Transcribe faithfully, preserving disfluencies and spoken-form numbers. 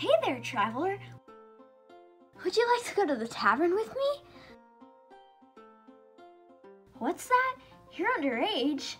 Hey there, traveler. Would you like to go to the tavern with me? What's that? You're underage.